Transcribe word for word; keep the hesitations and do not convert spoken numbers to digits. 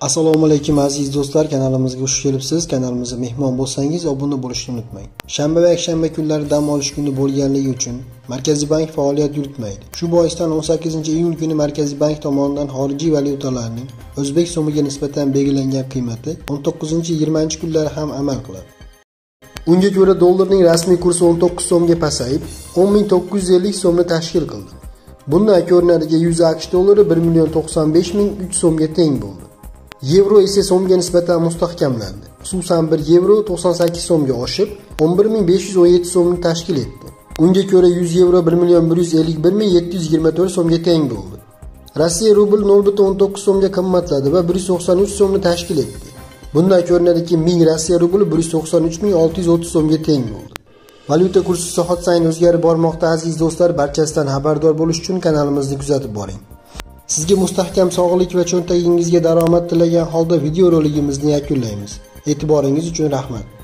Assalomu alaykum aziz do'stlar, kanalimizga xush kelibsiz. Kanalimizga mehmon bo'lsangiz obuna bo'lishni unutmang. Shanba va yakshanba kunlari dam olish kuni bo'lganligi uchun Merkezi Bank faoliyat yuritmaydi. Shu boisdan o'n sakkizinchi iyun kuni Merkezi Bank tomonidan xorijiy valyutalarning O'zbek so'miga nisbatan belgilangan qiymati o'n to'qqizinchi yigirmanchi kunlari ham amal qiladi. Unga ko'ra dollarning rasmiy kursi o'n to'qqiz so'mga pasayib, o'n ming to'qqiz yuz ellik so'mni tashkil qildi. Bundan ko'rinadiki, yuz AQSh dollari bir million to'qson besh ming uch so'mga teng bo'ldi. Yevro ise so'mga nisbatan mustahkamlandi. Xususan bir yevro to'qson sakkiz so'mga oshib, o'n bir ming besh yuz o'n yetti so'mni tashkil etdi. Unga ko'ra yuz yevro bir million bir yuz ellik bir ming yetti yuz yigirma to'rt so'mga teng bo'ldi. Rossiya rubli nol nuqta o'n to'qqiz so'mga qimmatladi va bir yuz to'qson uch so'mni tashkil etdi. Bundan ko'rinadiki, ming Rossiya rubli bir yuz to'qson uch ming olti yuz o'ttiz so'mga teng bo'ldi. Valyuta kursi soat sayin o'zgarib bormoqda aziz do'stlar, barchasidan xabardor bo'lish uchun kanalimizni kuzatib boring. Sizga mustahkam sog'lik va cho'ntagingizga daromad tilagan holda video roligimizni yakunlaymiz. E'tiboringiz uchun rahmat.